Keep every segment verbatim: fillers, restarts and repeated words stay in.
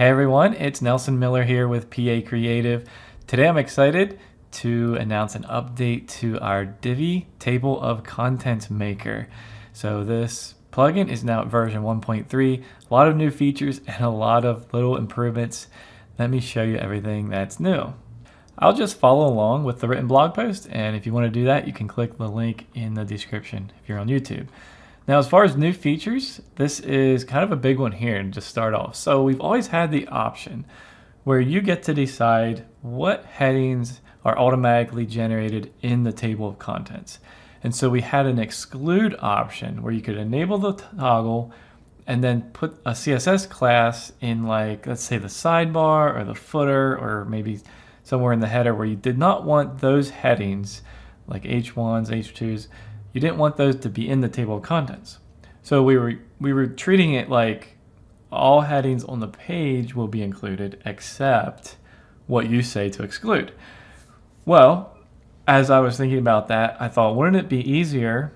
Hey everyone, it's Nelson Miller here with P A Creative. Today I'm excited to announce an update to our Divi Table of Contents Maker. So this plugin is now at version one point three, a lot of new features and a lot of little improvements. Let me show you everything that's new. I'll just follow along with the written blog post, and if you want to do that, you can click the link in the description if you're on YouTube. Now, as far as new features, this is kind of a big one here to start off. So we've always had the option where you get to decide what headings are automatically generated in the table of contents. And so we had an exclude option where you could enable the toggle and then put a C S S class in, like, let's say the sidebar or the footer, or maybe somewhere in the header where you did not want those headings, like H ones, H twos, you didn't want those to be in the table of contents. So we were we were treating it like all headings on the page will be included except what you say to exclude. Well, as I was thinking about that, I thought, wouldn't it be easier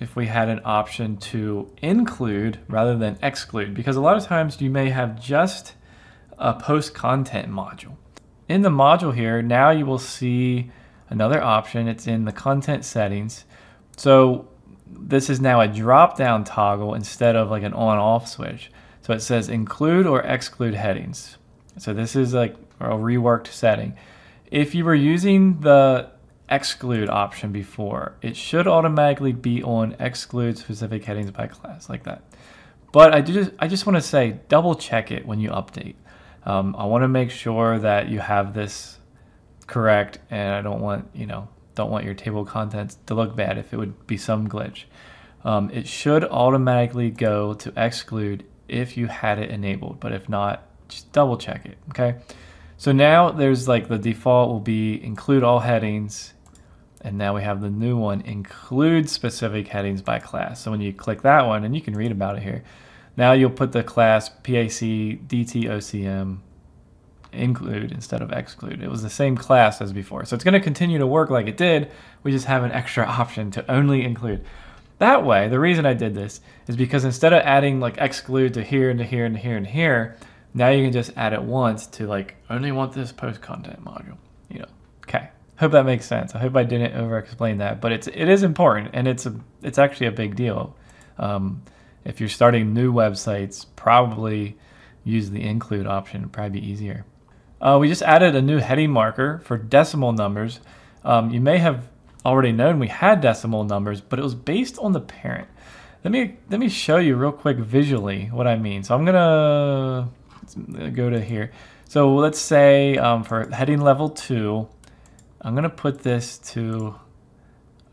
if we had an option to include rather than exclude? Because a lot of times you may have just a post content module. In the module here, now you will see another option. It's in the content settings. So this is now a drop-down toggle instead of like an on-off switch. So it says include or exclude headings. So this is like a reworked setting. If you were using the exclude option before, it should automatically be on exclude specific headings by class, like that. But I, do just, I just want to say, double check it when you update. Um, I want to make sure that you have this correct, and I don't want, you know, don't want your table of contents to look bad if it would be some glitch. Um, it should automatically go to exclude if you had it enabled, but if not, just double check it, okay? So now there's like the default will be include all headings, and now we have the new one, include specific headings by class. So when you click that one, and you can read about it here, now you'll put the class P A C D T O C M include instead of exclude. It was the same class as before. So it's going to continue to work like it did. We just have an extra option to only include. That way, the reason I did this is because instead of adding like exclude to here and to here and to here and here, now you can just add it once to like only want this post content module. You know, okay. Hope that makes sense. I hope I didn't over explain that, but it's it is important, and it's a it's actually a big deal. Um, if you're starting new websites, probably use the include option. It'd probably be easier. Uh, we just added a new heading marker for decimal numbers. Um, you may have already known we had decimal numbers, but it was based on the parent. Let me let me show you real quick visually what I mean. So I'm gonna, I'm gonna go to here. So let's say um, for heading level two, I'm gonna put this to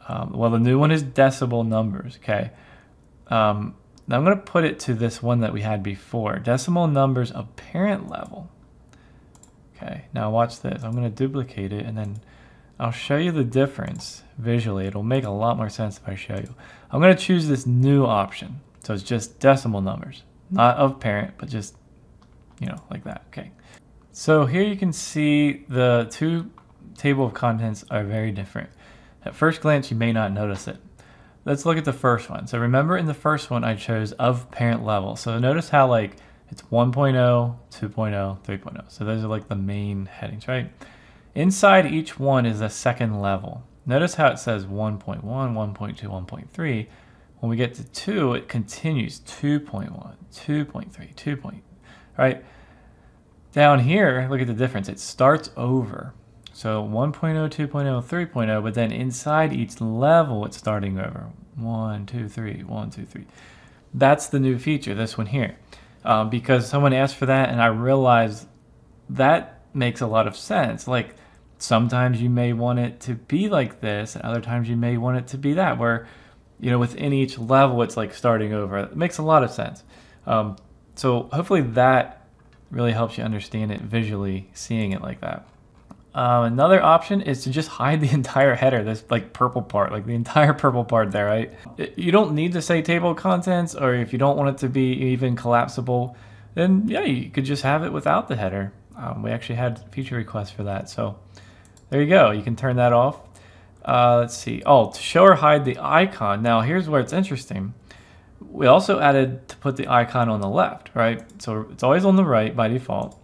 um, well, the new one is decimal numbers. Okay. Um, now I'm gonna put it to this one that we had before, decimal numbers of parent level. Okay, now watch this. I'm going to duplicate it, and then I'll show you the difference visually. It'll make a lot more sense if I show you. I'm going to choose this new option. So it's just decimal numbers, not of parent, but just, you know, like that. Okay. So here you can see the two table of contents are very different. At first glance, you may not notice it. Let's look at the first one. So remember in the first one, I chose of parent level. So notice how like it's one point oh, two point oh, three point oh. So those are like the main headings, right? Inside each one is a second level. Notice how it says one point one, one point two, one point three. When we get to two, it continues two point one, two point three, two point oh, right? Down here, look at the difference. It starts over. So one point oh, two point oh, three point oh, but then inside each level, it's starting over. one, two, three, one, two, three. That's the new feature, this one here. Um, because someone asked for that, and I realized that makes a lot of sense. Like, sometimes you may want it to be like this, and other times you may want it to be that, where, you know, within each level, it's like starting over. It makes a lot of sense. Um, so hopefully that really helps you understand it visually, seeing it like that. Um, another option is to just hide the entire header, this like purple part, like the entire purple part there, right? It, you don't need to say table of contents, or if you don't want it to be even collapsible, then yeah, you could just have it without the header. Um, we actually had feature requests for that. So there you go. You can turn that off. Uh, let's see. Oh, to show or hide the icon. Now here's where it's interesting. We also added to put the icon on the left, right? So it's always on the right by default.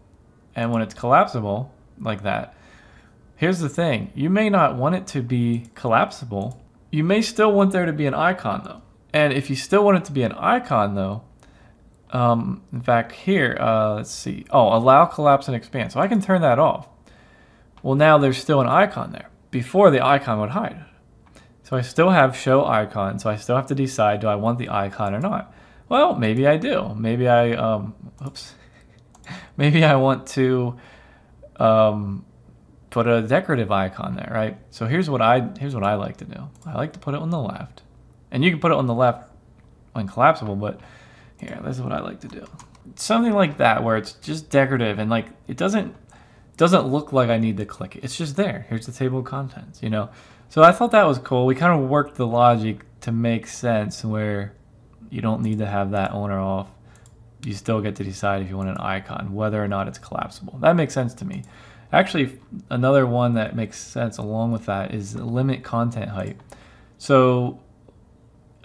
And when it's collapsible, like that, here's the thing. You may not want it to be collapsible. You may still want there to be an icon though. And if you still want it to be an icon though, um, in fact here, uh, let's see. Oh, allow collapse and expand. So I can turn that off. Well, now there's still an icon there. Before, the icon would hide. So I still have show icon, so I still have to decide, do I want the icon or not? Well, maybe I do. Maybe I, um, oops. Maybe I want to um, put a decorative icon there, right? So here's what I here's what I like to do. I like to put it on the left. And you can put it on the left when collapsible, but here, this is what I like to do. Something like that where it's just decorative and like it doesn't doesn't look like I need to click it. It's just there. Here's the table of contents, you know? So I thought that was cool. We kind of worked the logic to make sense where you don't need to have that on or off. You still get to decide if you want an icon, whether or not it's collapsible. That makes sense to me. Actually, another one that makes sense along with that is limit content height. So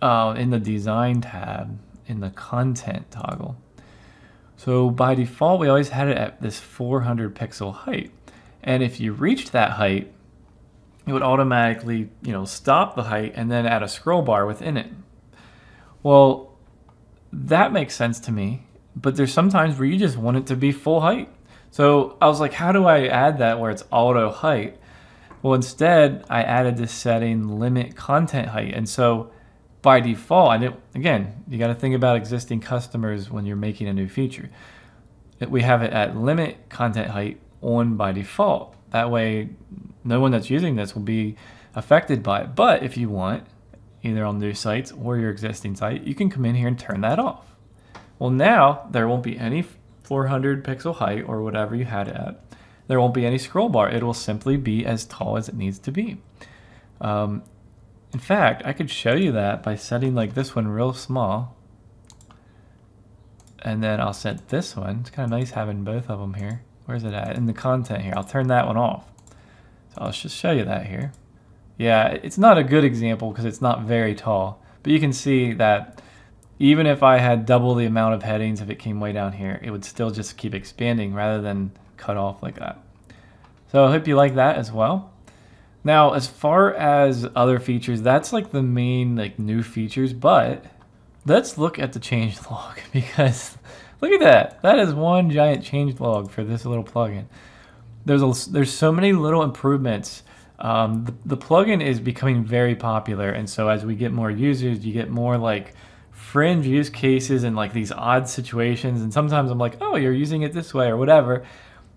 uh, in the design tab, in the content toggle, so by default, we always had it at this four hundred pixel height. And if you reached that height, it would automatically, you know, stop the height and then add a scroll bar within it. Well, that makes sense to me, but there's sometimes where you just want it to be full height. So I was like, how do I add that where it's auto height? Well, instead I added this setting limit content height. And so by default, I didn't, again, you got to think about existing customers when you're making a new feature. We have it at limit content height on by default. That way, no one that's using this will be affected by it. But if you want, either on new sites or your existing site, you can come in here and turn that off. Well, now there won't be any four hundred pixel height or whatever you had it at. There won't be any scroll bar. It will simply be as tall as it needs to be. Um, in fact, I could show you that by setting like this one real small. And then I'll set this one. It's kind of nice having both of them here. Where's it at? In the content here. I'll turn that one off. I'll just show you that here. Yeah, it's not a good example because it's not very tall, but you can see that even if I had double the amount of headings, if it came way down here, it would still just keep expanding rather than cut off like that. So I hope you like that as well. Now, as far as other features, that's like the main like new features, but let's look at the change log because look at that. That is one giant change log for this little plugin. There's a, there's so many little improvements. Um, the, the plugin is becoming very popular, and so as we get more users, you get more like fringe use cases and like these odd situations. And sometimes I'm like, oh, you're using it this way or whatever.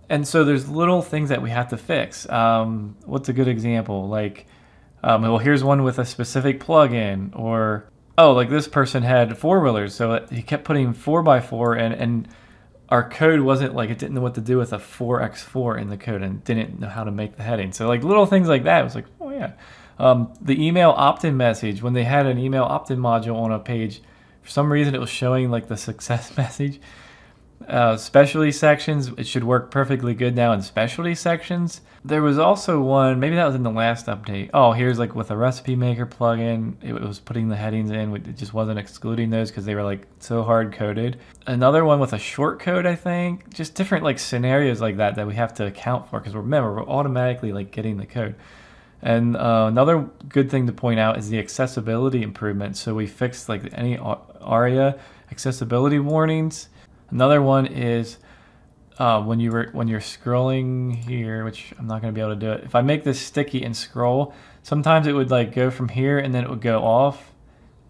And so there's little things that we have to fix. Um, what's a good example? Like, um, well, here's one with a specific plugin, or oh, like this person had four wheelers, so he kept putting four by four and and. Our code wasn't like, it didn't know what to do with a four by four in the code and didn't know how to make the heading. So like little things like that, it was like, oh yeah. Um, the email opt-in message, when they had an email opt-in module on a page, for some reason it was showing like the success message. Uh, specialty sections, it should work perfectly good now in specialty sections. There was also one, maybe that was in the last update. Oh, here's like with a recipe maker plugin, it was putting the headings in, it just wasn't excluding those because they were like so hard coded. Another one with a short code, I think, just different like scenarios like that that we have to account for because remember, we're automatically like getting the code. And uh, another good thing to point out is the accessibility improvement. So we fixed like any ARIA accessibility warnings. Another one is uh, when you were when you're scrolling here, which I'm not going to be able to do it. If I make this sticky and scroll, sometimes it would like go from here and then it would go off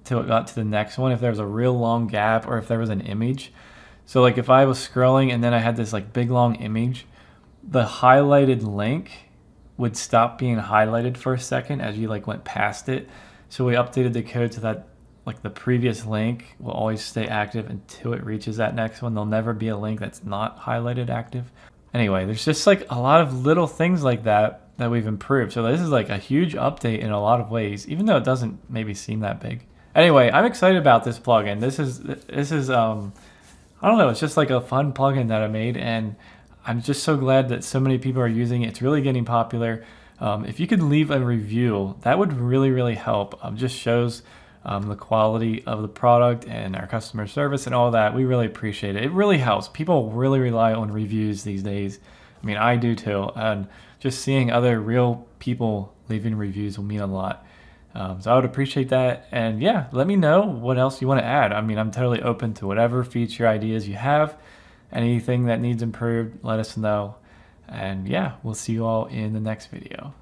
till it got to the next one if there was a real long gap or if there was an image. So like if I was scrolling and then I had this like big long image, the highlighted link would stop being highlighted for a second as you like went past it. So we updated the code to that. Like the previous link will always stay active until it reaches that next one. There'll never be a link that's not highlighted active. Anyway, there's just like a lot of little things like that that we've improved. So this is like a huge update in a lot of ways, even though it doesn't maybe seem that big. Anyway, I'm excited about this plugin. This is, this is um, I don't know, it's just like a fun plugin that I made and I'm just so glad that so many people are using it. It's really getting popular. Um, if you could leave a review, that would really, really help. Um, just shows um, the quality of the product and our customer service and all that. We really appreciate it. It really helps. People really rely on reviews these days. I mean, I do too. And just seeing other real people leaving reviews will mean a lot. Um, so I would appreciate that. And yeah, let me know what else you want to add. I mean, I'm totally open to whatever feature ideas you have. Anything that needs improved, let us know. And yeah, we'll see you all in the next video.